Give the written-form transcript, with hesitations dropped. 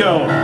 go.